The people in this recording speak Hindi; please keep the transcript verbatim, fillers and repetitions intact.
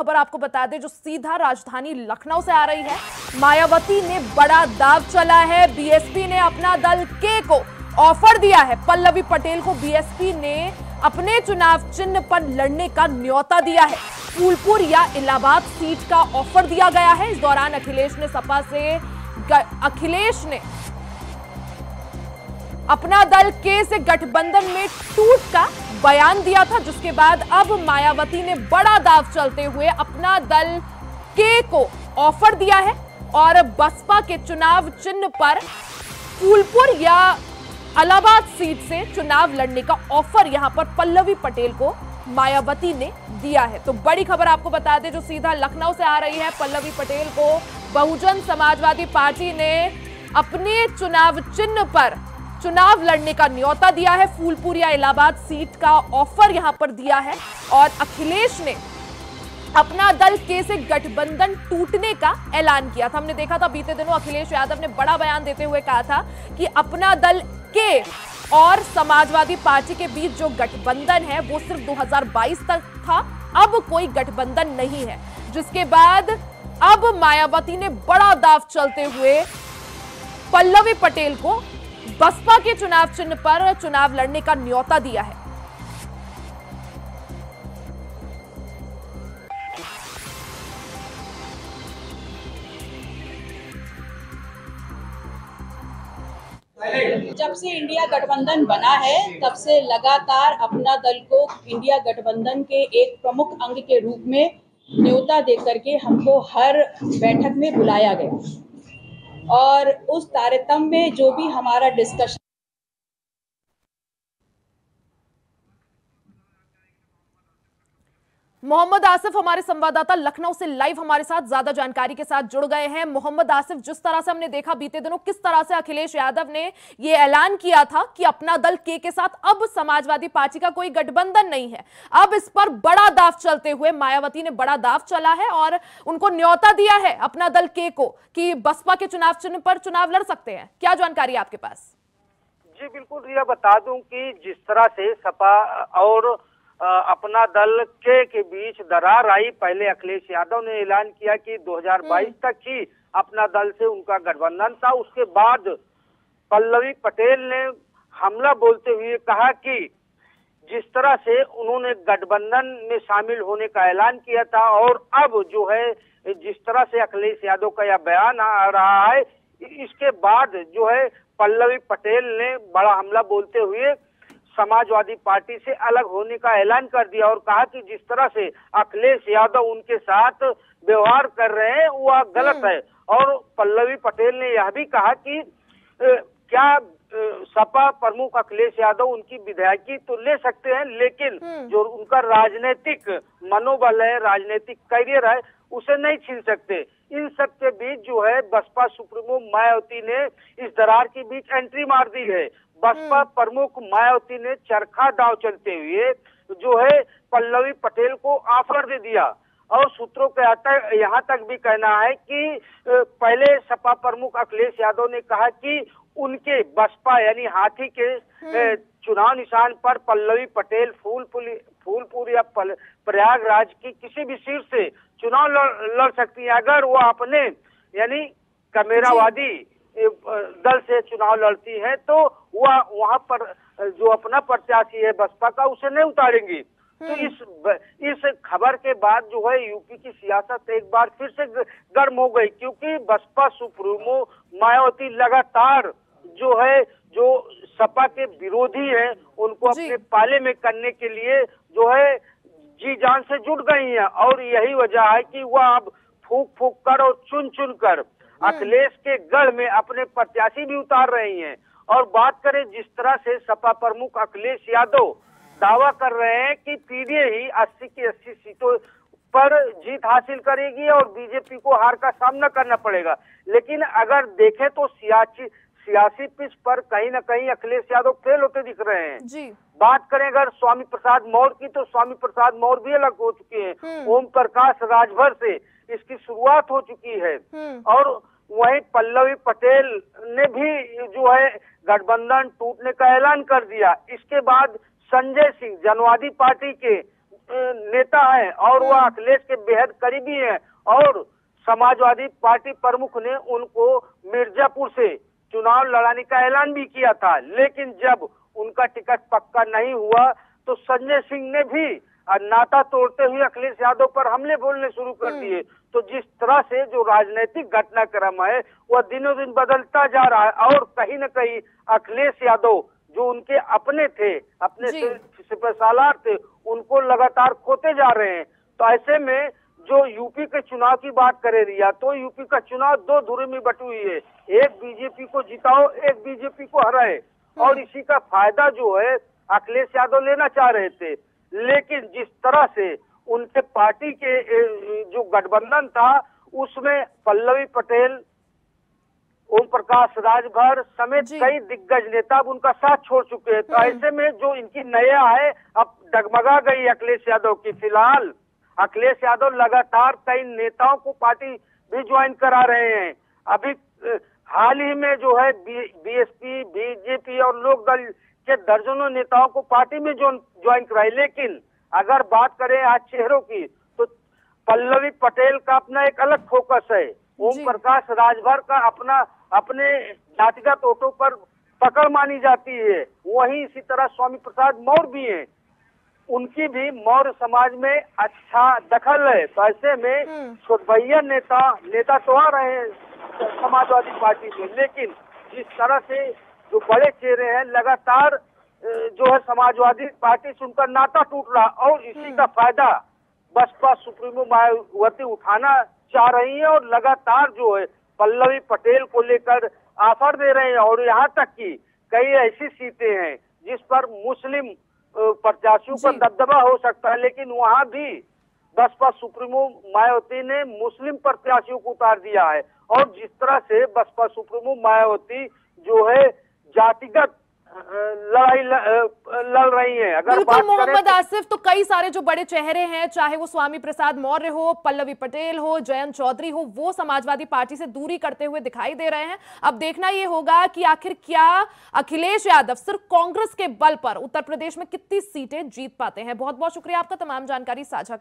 खबर आपको बता दें जो सीधा राजधानी लखनऊ से आ रही है। मायावती ने बड़ा दाव चला है, बीएसपी ने अपना दल के को ऑफर दिया है। पल्लवी पटेल को बीएसपी ने अपने चुनाव चिन्ह पर लड़ने का न्योता दिया है। फूलपुर या इलाहाबाद सीट का ऑफर दिया गया है। इस दौरान अखिलेश ने सपा से अखिलेश ने अपना दल के से गठबंधन में टूट का बयान दिया था, जिसके बाद अब मायावती ने बड़ा दाव चलते हुए अपना दल के को ऑफर दिया है और बसपा के चुनाव चिन्ह पर फूलपुर या इलाहाबाद सीट से चुनाव लड़ने का ऑफर यहां पर पल्लवी पटेल को मायावती ने दिया है। तो बड़ी खबर आपको बता दें जो सीधा लखनऊ से आ रही है। पल्लवी पटेल को बहुजन समाजवादी पार्टी ने अपने चुनाव चिन्ह पर चुनाव लड़ने का न्योता दिया है। फूलपुर या इलाहाबाद सीट का ऑफर यहां पर दिया है और अखिलेश ने अपना दल के से गठबंधन टूटने का ऐलान किया था। हमने देखा था बीते दिनों अखिलेश यादव ने बड़ा बयान देते हुए कहा था कि अपना दल के और समाजवादी पार्टी के बीच जो गठबंधन है वो सिर्फ दो हज़ार बाईस तक था, अब कोई गठबंधन नहीं है। जिसके बाद अब मायावती ने बड़ा दाव चलते हुए पल्लवी पटेल को बसपा के चुनाव चिन्ह पर चुनाव लड़ने का न्योता दिया है। जब से इंडिया गठबंधन बना है तब से लगातार अपना दल को इंडिया गठबंधन के एक प्रमुख अंग के रूप में न्योता दे करके हमको हर बैठक में बुलाया गया और उस तारतम्य में जो भी हमारा डिस्कशन मोहम्मद आसिफ हमारे संवाददाता लखनऊ से लाइव हमारे साथ ज्यादा जानकारी के साथ जुड़ गए हैं। मोहम्मद आसिफ, जिस तरह से हमने देखा बीते दिनों किस तरह से अखिलेश यादव ने ये ऐलान किया था कि अपना दल के के साथ अब समाजवादी पार्टी का कोई गठबंधन नहीं है, अब इस पर बड़ा दाव चलते हुए मायावती ने बड़ा दाव चला है और उनको न्योता दिया है अपना दल के को कि बसपा के चुनाव चिन्ह पर चुनाव लड़ सकते हैं। क्या जानकारी आपके पास? जी बिल्कुल रिया, बता दूं कि जिस तरह से सपा और अपना दल के के बीच दरार आई, पहले अखिलेश यादव ने ऐलान किया कि दो हज़ार बाईस तक ही अपना दल से उनका गठबंधन था। उसके बाद पल्लवी पटेल ने हमला बोलते हुए कहा कि जिस तरह से उन्होंने गठबंधन में शामिल होने का ऐलान किया था और अब जो है जिस तरह से अखिलेश यादव का यह बयान आ रहा है, इसके बाद जो है पल्लवी पटेल ने बड़ा हमला बोलते हुए समाजवादी पार्टी से अलग होने का ऐलान कर दिया और कहा कि जिस तरह से अखिलेश यादव उनके साथ व्यवहार कर रहे हैं वह गलत है। और पल्लवी पटेल ने यह भी कहा कि ए, क्या ए, सपा प्रमुख अखिलेश यादव उनकी विधायकी तो ले सकते हैं, लेकिन जो उनका राजनीतिक मनोबल है, राजनीतिक करियर है, उसे नहीं छीन सकते। इन सब के बीच जो है बसपा सुप्रीमो मायावती ने इस दरार के बीच एंट्री मार दी है। बसपा प्रमुख मायावती ने चरखा दाव चलते हुए जो है पल्लवी पटेल को ऑफर दे दिया और सूत्रों के यहाँ तक भी कहना है कि पहले सपा प्रमुख अखिलेश यादव ने कहा कि उनके बसपा यानी हाथी के चुनाव निशान पर पल्लवी पटेल फूलपुर फूलपुर या प्रयागराज की किसी भी सीट से चुनाव लड़ सकती है अगर वो अपने यानी कमेरावादी दल से चुनाव लड़ती है तो वह वहाँ पर जो अपना प्रत्याशी है बसपा का उसे नहीं उतारेंगी। तो इस इस खबर के बाद जो है यूपी की सियासत एक बार फिर से गर्म हो गई, क्योंकि बसपा सुप्रीमो मायावती लगातार जो है जो सपा के विरोधी हैं उनको अपने पाले में करने के लिए जो है जी जान से जुट गई हैं और यही वजह है कि वह अब फूक फूक कर और चुन चुन कर अखिलेश के गढ़ में अपने प्रत्याशी भी उतार रही हैं। और बात करें जिस तरह से सपा प्रमुख अखिलेश यादव दावा कर रहे हैं कि पीडीए ही अस्सी की अस्सी सीटों पर जीत हासिल करेगी और बीजेपी को हार का सामना करना पड़ेगा, लेकिन अगर देखें तो सियासी सियासी पिच पर कहीं ना कहीं अखिलेश यादव फेल होते दिख रहे हैं जी। बात करें अगर स्वामी प्रसाद मौर्य की तो स्वामी प्रसाद मौर्य भी अलग हो चुके हैं, ओम प्रकाश राजभर से इसकी शुरुआत हो चुकी है। और वहीं पल्लवी पटेल ने भी जो है गठबंधन टूटने का ऐलान कर दिया। इसके बाद संजय सिंह जनवादी पार्टी के नेता हैं और वह अखिलेश के बेहद करीबी हैं और समाजवादी पार्टी प्रमुख ने उनको मिर्जापुर से चुनाव लड़ाने का ऐलान भी किया था, लेकिन जब उनका टिकट पक्का नहीं हुआ तो संजय सिंह ने भी नाता तोड़ते हुए अखिलेश यादव पर हमले बोलने शुरू कर दिए। तो जिस तरह से जो राजनीतिक घटनाक्रम है वह दिनों दिन बदलता जा रहा है और कहीं न कहीं अखिलेश यादव जो उनके अपने थे, अपने से सालार थे, उनको लगातार खोते जा रहे हैं। तो ऐसे में जो यूपी के चुनाव की बात करे रिया, तो यूपी का चुनाव दो धुरे में बटी हुई है, एक बीजेपी को जिताओ, एक बीजेपी को हराए, और इसी का फायदा जो है अखिलेश यादव लेना चाह रहे थे। लेकिन जिस तरह से उनके पार्टी के जो गठबंधन था उसमें पल्लवी पटेल, ओम प्रकाश राजभर समेत कई दिग्गज नेता अब उनका साथ छोड़ चुके हैं। तो ऐसे में जो इनकी नया है अब डगमगा गई अखिलेश यादव की। फिलहाल अखिलेश यादव लगातार कई नेताओं को पार्टी भी ज्वाइन करा रहे हैं। अभी हाल ही में जो है बीएसपी, बीजेपी और लोक दल के दर्जनों नेताओं को पार्टी में ज्वाइन कराई। लेकिन अगर बात करें आज चेहरों की तो पल्लवी पटेल का अपना एक अलग फोकस है, ओम प्रकाश राजभर का अपना अपने जातिगत वोटों पर पकड़ मानी जाती है, वहीं इसी तरह स्वामी प्रसाद मौर्य भी हैं, उनकी भी मौर्य समाज में अच्छा दखल है। तो ऐसे में छोटभैया नेता नेता तो आ रहे हैं समाजवादी पार्टी में, लेकिन जिस तरह से जो बड़े चेहरे हैं लगातार जो है समाजवादी पार्टी से उनका नाता टूट रहा, और इसी का फायदा बसपा सुप्रीमो मायावती उठाना चाह रही है और लगातार जो है पल्लवी पटेल को लेकर ऑफर दे रहे हैं। और यहाँ तक कि कई ऐसी सीटें हैं जिस पर मुस्लिम प्रत्याशियों पर दबदबा हो सकता है, लेकिन वहाँ भी बसपा सुप्रीमो मायावती ने मुस्लिम प्रत्याशियों को उतार दिया है। और जिस तरह से बसपा सुप्रीमो मायावती जो है जातिगत लड़ाई लड़ रही है। अगर बात मोहम्मद आसिफ, तो कई सारे जो बड़े चेहरे हैं, चाहे वो स्वामी प्रसाद मौर्य हो, पल्लवी पटेल हो, जयंत चौधरी हो, वो समाजवादी पार्टी से दूरी करते हुए दिखाई दे रहे हैं। अब देखना ये होगा कि आखिर क्या अखिलेश यादव सिर्फ कांग्रेस के बल पर उत्तर प्रदेश में कितनी सीटें जीत पाते हैं। बहुत बहुत शुक्रिया आपका तमाम जानकारी साझा